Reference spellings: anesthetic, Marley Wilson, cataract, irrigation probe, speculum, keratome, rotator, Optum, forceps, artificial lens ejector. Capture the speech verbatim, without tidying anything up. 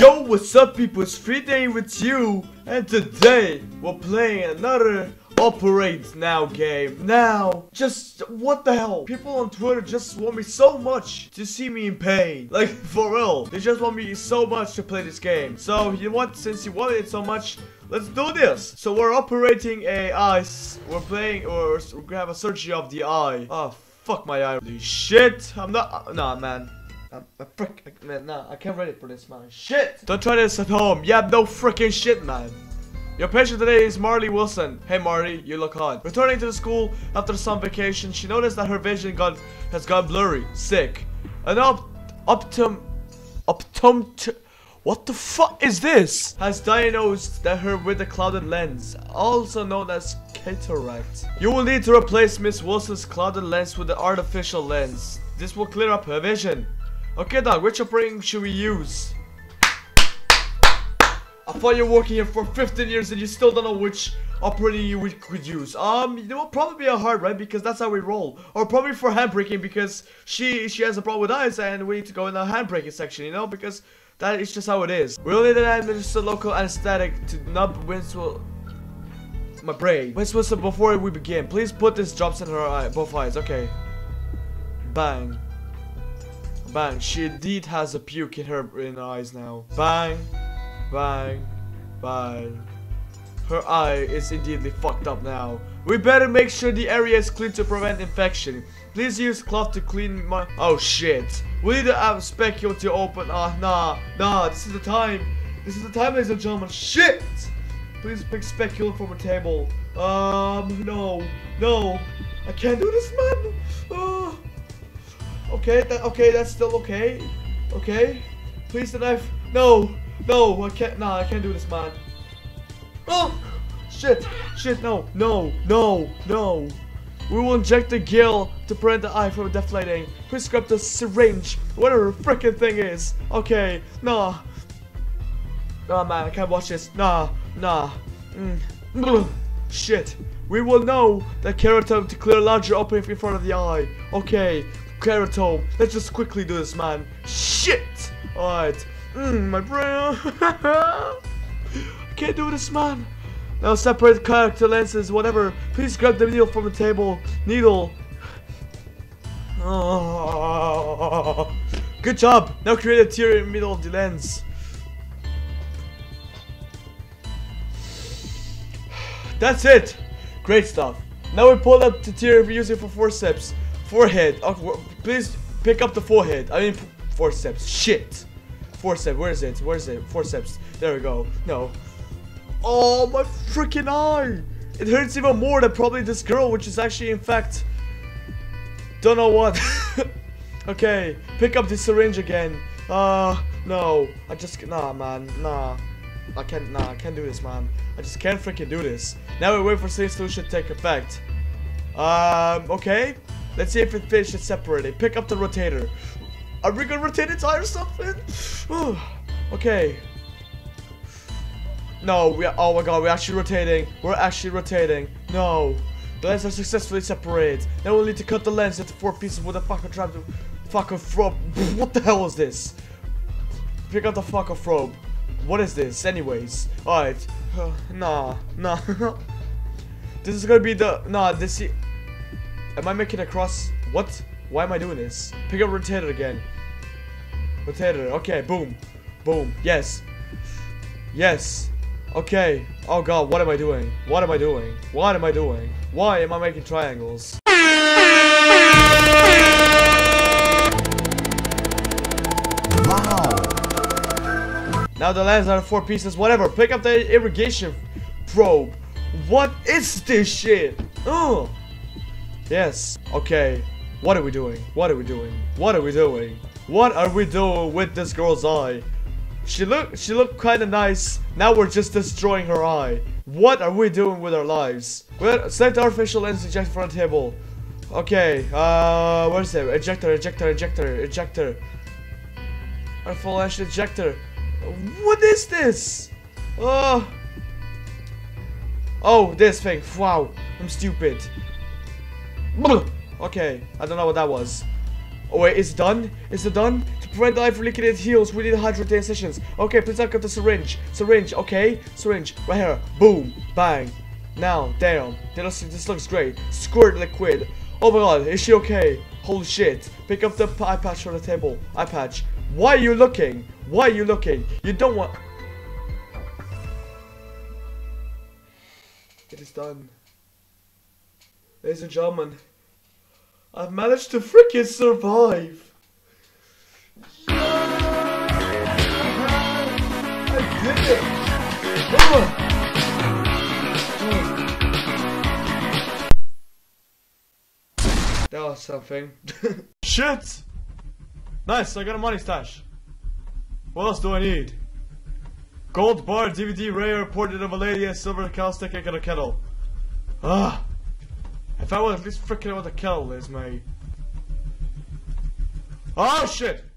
Yo, what's up people, it's Friday with you, and today we're playing another Operate Now game. Now, just, what the hell? People on Twitter just want me so much to see me in pain. Like, for real, they just want me so much to play this game. So, you know what, since you wanted it so much, let's do this. So we're operating a eye, we're playing, or we're gonna have a surgery of the eye. Oh, fuck my eye. Holy shit, I'm not, uh, nah man. I'm a frick, man, nah, I can't ready for this, man. Shit! Don't try this at home. You have no freaking shit, man. Your patient today is Marley Wilson. Hey, Marley, you look hot. Returning to the school after some vacation, she noticed that her vision got has gone blurry. Sick. An op Optum... Optum... T what the fuck is this? Has diagnosed that her with a clouded lens, also known as cataract. You will need to replace Miss Wilson's clouded lens with an artificial lens. This will clear up her vision. Okay, dog, which operating should we use? I thought you were working here for fifteen years and you still don't know which operating you could use. Um, you know what? Probably a hard, right? Because that's how we roll. Or probably for handbraking because she she has a problem with eyes and we need to go in the handbraking section, you know? Because that is just how it is. We'll need to administer local anesthetic to numb Winslow. My brain. Miss Wilson, before we begin, please put these drops in her eye, both eyes. Okay. Bang. Bang, she indeed has a puke in her in her eyes now. Bang, bang, bang. Her eye is indeedly fucked up now. We better make sure the area is clean to prevent infection. Please use cloth to clean my- Oh shit. We need to have speculum to open- Ah, uh, nah, nah, this is the time. This is the time, ladies and gentlemen. Shit! Please pick speculum from a table. Um, no, no. I can't do this, man. Uh. Okay, that, okay, that's still okay. Okay, please the knife. No, no, I can't. Nah, I can't do this, man. Oh, shit, shit, no, no, no, no. We will inject the gill to prevent the eye from deflating. Please grab the syringe, whatever the frickin' thing is. Okay, nah. Nah, man, I can't watch this. Nah, nah. Mm. Shit. We will know that keratome to clear a larger opening in front of the eye. Okay. Keratome. Let's just quickly do this, man. Shit! Alright. Mmm, my brain. I can't do this, man. Now separate character lenses, whatever. Please grab the needle from the table. Needle. Oh. Good job. Now create a tear in the middle of the lens. That's it. Great stuff. Now we pull up the tear we use it for forceps. Forehead. Oh, please pick up the forehead. I mean, forceps. Shit. Forceps. Where is it? Where is it? Forceps. There we go. No. Oh, my freaking eye. It hurts even more than probably this girl, which is actually, in fact, don't know what. Okay. Pick up the syringe again. Uh, no. I just, nah, man. Nah. I can't, nah, I can't do this, man. I just can't freaking do this. Now we wait for safe solution to take effect. Um, okay. Let's see if it finishes separating. Pick up the rotator. Are we gonna rotate its eye or something? Okay. No, we are, oh my god, we're actually rotating. We're actually rotating. No. The lens has successfully separated. Now we'll need to cut the lens into four pieces with a fucking trap. Fucking probe. What the hell is this? Pick up the fucking probe. What is this? Anyways. Alright. Uh, nah. Nah. This is gonna be the. Nah, this. Am I making a cross? What? Why am I doing this? Pick up rotator again. Rotator. Okay, boom. Boom. Yes. Yes. Okay. Oh god, what am I doing? What am I doing? What am I doing? Why am I making triangles? Wow. Now the lens are four pieces. Whatever. Pick up the irrigation probe. What is this shit? Oh. Yes. Okay. What are we doing? What are we doing? What are we doing? What are we doing with this girl's eye? She look. She looked kind of nice. Now we're just destroying her eye. What are we doing with our lives? Well, select artificial lens ejector from the table. Okay. Uh, where is it? Ejector. Ejector. Ejector. Ejector. Artificial lens ejector. What is this? Oh. Oh, this thing. Wow. I'm stupid. Okay, I don't know what that was. Oh wait, it's done? Is it done? To prevent life liquidated heals, we need hydrogen sessions. Okay, please look at the syringe. Syringe, okay. Syringe, right here. Boom. Bang. Now, damn. This looks great. Squirt liquid. Oh my god, is she okay? Holy shit. Pick up the eye patch from the table. Eye patch. Why are you looking? Why are you looking? You don't want... It is done. Ladies and gentlemen, I've managed to freaking survive! I did it! Oh. Oh. That was something. Shit! Nice, I got a money stash. What else do I need? Gold bar, D V D, rare, portrait of a lady, a silver cowstick, and a kettle. Ah! If I was at least freaking out what the kettle is, mate. Oh shit!